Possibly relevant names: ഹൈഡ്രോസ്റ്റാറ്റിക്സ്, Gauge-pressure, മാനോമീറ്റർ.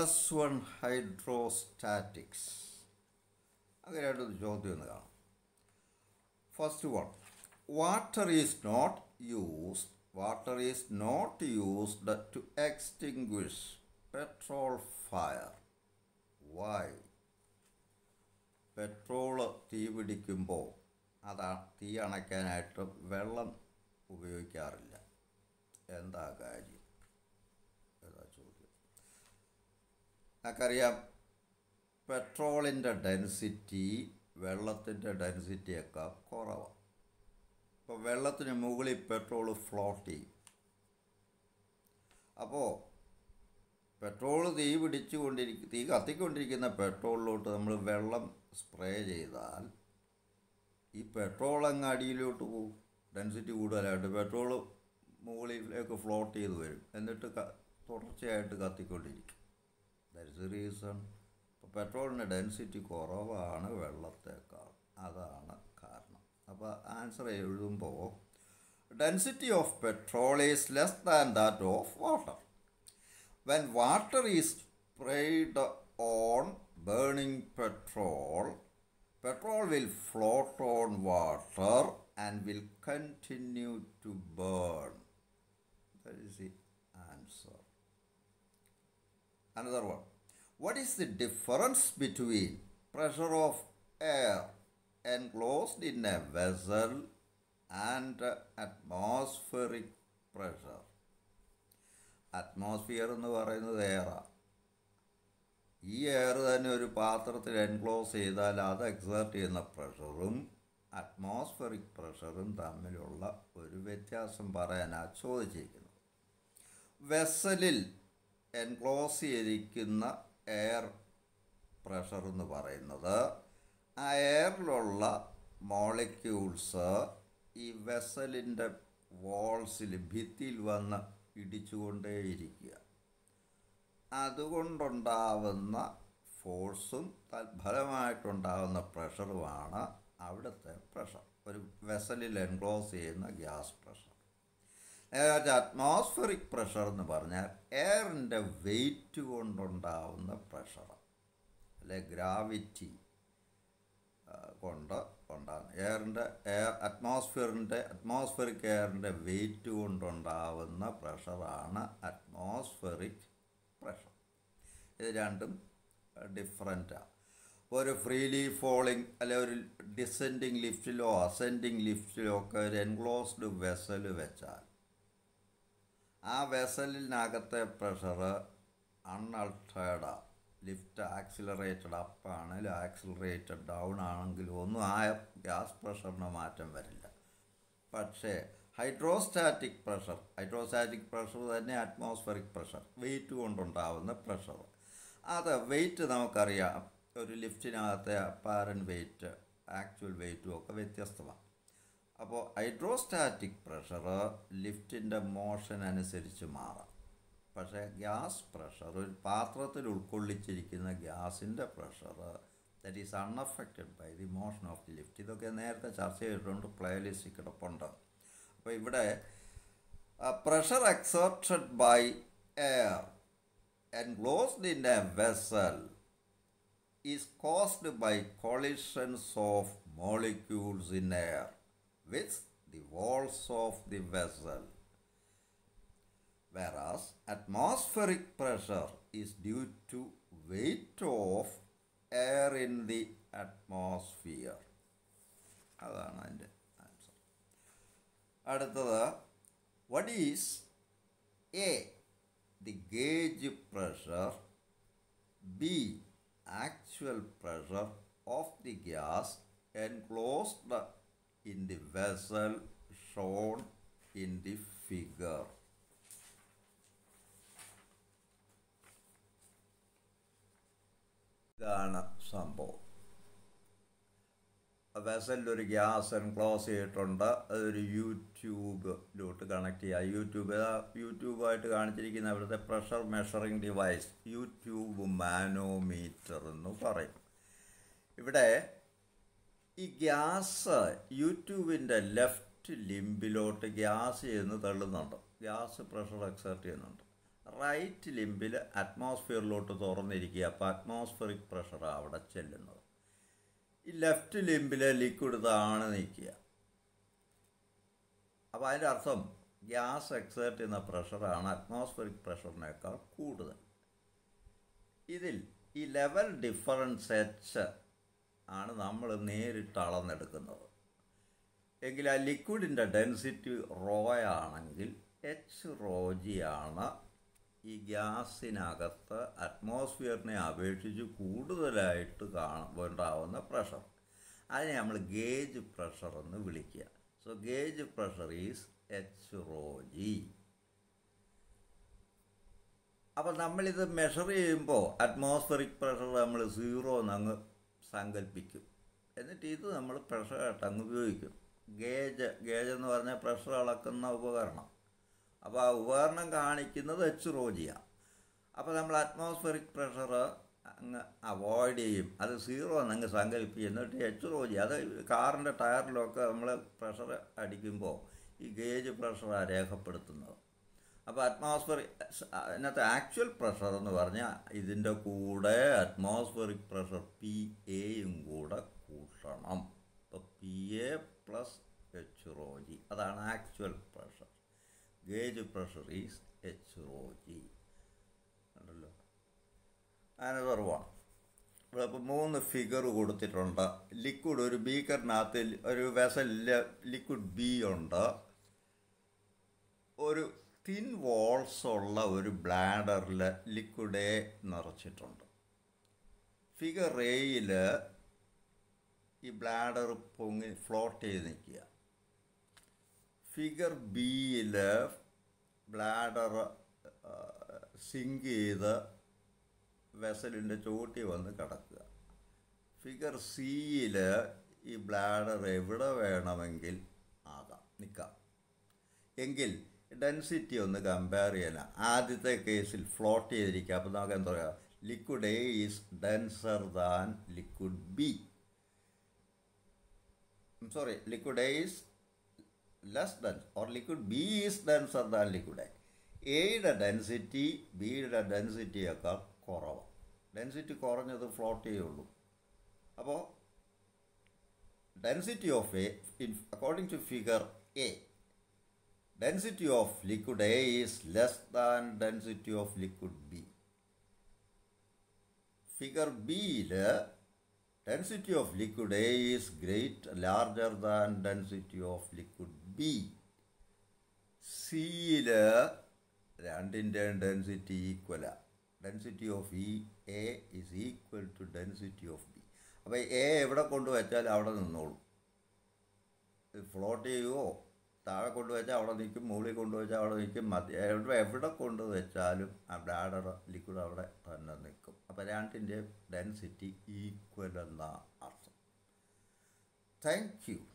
Plus one ഹൈഡ്രോസ്റ്റാറ്റിക്സ്. അങ്ങനെയായിട്ടൊരു ചോദ്യം എന്ന് കാണാം. First one, water is not used to extinguish petrol fire. Why? Petrol തീ പിടിക്കുമ്പോൾ അതാ തീ അണയ്ക്കാനായിട്ട് വെള്ളം ഉപയോഗിക്കാറില്ല. എന്താ കാര്യം? ഏതാ ചോദ്യം? നമുക്കറിയാം പെട്രോളിൻ്റെ ഡെൻസിറ്റി വെള്ളത്തിൻ്റെ ഡെൻസിറ്റിയൊക്കെ കുറവാണ്. അപ്പോൾ വെള്ളത്തിന് മുകളിൽ പെട്രോള് ഫ്ലോട്ട് ചെയ്യും. അപ്പോൾ പെട്രോൾ തീ കത്തിക്കൊണ്ടിരിക്കുന്ന പെട്രോളിലോട്ട് നമ്മൾ വെള്ളം സ്പ്രേ ചെയ്താൽ ഈ പെട്രോൾ അങ്ങ് അടിയിലോട്ട് പോകും. ഡെൻസിറ്റി കൂടുതലായിട്ട് പെട്രോൾ മുകളിലേക്ക് ഫ്ലോട്ട് ചെയ്ത് വരും, എന്നിട്ട് തുടർച്ചയായിട്ട് കത്തിക്കൊണ്ടിരിക്കും. That's the reason. അപ്പോൾ പെട്രോളിൻ്റെ ഡെൻസിറ്റി കുറവാണ് വെള്ളത്തേക്കാൾ, അതാണ് കാരണം. അപ്പോൾ ആൻസർ എഴുതുമ്പോൾ density of petrol is less than that of water. When water is sprayed on burning petrol will float on water and will continue to burn. That is the answer. Another one, what is the difference between pressure of air enclosed in a vessel and atmospheric pressure? Atmosphere എന്ന് പറയുന്നത് എയറാണ്. ഈ air തന്നെ ഒരു പാത്രത്തിൽ enclose ചെയ്താൽ അത് exert ചെയ്യുന്ന പ്രഷറും അറ്റ്മോസ്ഫിയറിക് പ്രഷറും തമ്മിലുള്ള ഒരു വ്യത്യാസം പറയാനാണ് ചോദിച്ചിരിക്കുന്നത്. വെസലിൽ എൻക്ലോസ് ചെയ്തിരിക്കുന്ന എയർ പ്രഷർ എന്ന് പറയുന്നത് ആ എയറിലുള്ള മോളിക്യൂൾസ് ഈ വെസലിൻ്റെ വോൾസിൽ ഭിത്തിയിൽ വന്ന ഇടിച്ചുകൊണ്ടേയിരിക്കുക, അതുകൊണ്ടുണ്ടാവുന്ന ഫോഴ്സും തൽഫലമായിട്ടുണ്ടാകുന്ന പ്രഷറുമാണ് അവിടുത്തെ പ്രഷർ, ഒരു വെസലിൽ എൻക്ലോസ് ചെയ്യുന്ന ഗ്യാസ് പ്രഷർ. അറ്റ്മോസ്ഫിയറിക് പ്രഷർ എന്ന് പറഞ്ഞാൽ എയറിൻ്റെ വെയിറ്റ് കൊണ്ടുണ്ടാവുന്ന പ്രഷർ, അല്ലെ ഗ്രാവിറ്റി കൊണ്ട് ഉണ്ടാകുന്ന എയറിൻ്റെ അറ്റ്മോസ്ഫിയറിക് എയറിൻ്റെ വെയിറ്റ് കൊണ്ടുണ്ടാവുന്ന പ്രഷറാണ് അറ്റ്മോസ്ഫിയറിക് പ്രഷർ. ഇത് രണ്ടും ഡിഫറൻറ്റാണ്. ഒരു ഫ്രീലി ഫോളിങ് അല്ലെ ഒരു ഡിസെൻഡിങ് ലിഫ്റ്റിലോ അസെൻഡിങ് ലിഫ്റ്റിലോ ഒക്കെ ഒരു എൻക്ലോസ്ഡ് വെസൽ വെച്ചാൽ ആ വെസലിനകത്തെ പ്രഷർ അൺഅൾട്ടേർഡാണ്. ലിഫ്റ്റ് ആക്സിലറേറ്റഡ് അപ്പ് ആണെങ്കിലും ആക്സിലറേറ്റഡ് ഡൗൺ ആണെങ്കിലും ഒന്നും ആ ഗ്യാസ് പ്രഷറിന് മാറ്റം വരില്ല. പക്ഷേ ഹൈഡ്രോസ്റ്റാറ്റിക് പ്രഷർ തന്നെ അറ്റ്മോസ്ഫിയറിക് പ്രഷർ, വെയിറ്റ് കൊണ്ടുണ്ടാവുന്ന പ്രഷർ. അത് വെയിറ്റ് നമുക്കറിയാം, ഒരു ലിഫ്റ്റിനകത്തെ അപ്പാരൻ്റ് വെയിറ്റ് ആക്ച്വൽ വെയിറ്റും ഒക്കെ വ്യത്യസ്തമാണ്. അപ്പോൾ ഹൈഡ്രോസ്റ്റാറ്റിക് പ്രഷർ ലിഫ്റ്റിൻ്റെ മോഷൻ അനുസരിച്ച് മാറാം. പക്ഷേ ഗ്യാസ് പ്രഷർ ഒരു പാത്രത്തിൽ ഉൾക്കൊള്ളിച്ചിരിക്കുന്ന ഗ്യാസിൻ്റെ pressure that is unaffected by the motion of the lift. ഇതൊക്കെ നേരത്തെ ചർച്ച ചെയ്തിട്ടുണ്ട്, പ്ലേലിസ്റ്റ് കിടപ്പുണ്ട്. അപ്പോൾ ഇവിടെ pressure exerted by air enclosed in a vessel is caused by collisions of molecules in air with the walls of the vessel, whereas atmospheric pressure is due to weight of air in the atmosphere. That's the answer. what is A, the gauge pressure, B, actual pressure of the gas enclosed in the vessel shown in the figure? ഇതാണ് സംഭവം. വെസലിലൊരു gas enclose ചെയ്തിട്ടുണ്ട്, അതൊരു യൂട്യൂബിലോട്ട് connect ചെയ്യുക. യൂട്യൂബായിട്ട് കാണിച്ചിരിക്കുന്ന അവിടുത്തെ pressure measuring device U tube മാനോമീറ്റർ എന്ന് പറയും. ഇവിടെ ഈ ഗ്യാസ് യൂട്യൂബിൻ്റെ ലെഫ്റ്റ് ലിംബിലോട്ട് ഗ്യാസ് ചെന്ന് തള്ളുന്നുണ്ട്, ഗ്യാസ് പ്രഷർ എക്സേർട്ട് ചെയ്യുന്നുണ്ട്. right limb is atmosphere low to the atmospheric pressure left limb is liquid the gas exert in the pressure and atmospheric pressure this level difference H and we liquid in the density rho anengil H rho G ana ee gas inagatha atmosphere ne abhekshichu koodalaayittu kaanavana pressure adine nammal gauge pressure ennu vilikka. So gauge pressure is H rho G. Appo nammal idu measure cheyumbo atmospheric pressure nammal 0 ennu sankalpikkum ennittu idu nammal pressure aayittu angu ubhayikkum. Gauge ennu parna pressure alakkunna upakarnam. Now, we will avoid atmospheric pressure. Avoid it. That is zero. That is the car and tire pressure. This gauge pressure is actual pressure is in the atmospheric pressure PA. PA plus H rho G. That is actual pressure. Gauge pressure is H rho G. Another one. We have a figure. Liquid is beaker, vessel liquid B. One thin walls or bladder liquid A. Figure A. This bladder float. Figure B is bladder sink the vessel in the choti on the kataka. Figure C is bladder every Nika. Engil density on the comparison. That is case is float liquid A is denser than liquid B. I'm sorry, liquid A is less dense or liquid B is denser than liquid A. The density, B the density occur korava. Density korava is the float A. Density of A, according to figure A, density of liquid A is less than density of liquid B. Figure B, the density of liquid A is larger than density of liquid B. C density equal. Density of A is equal to density of B. Now, A is equal to float density equal. Thank you.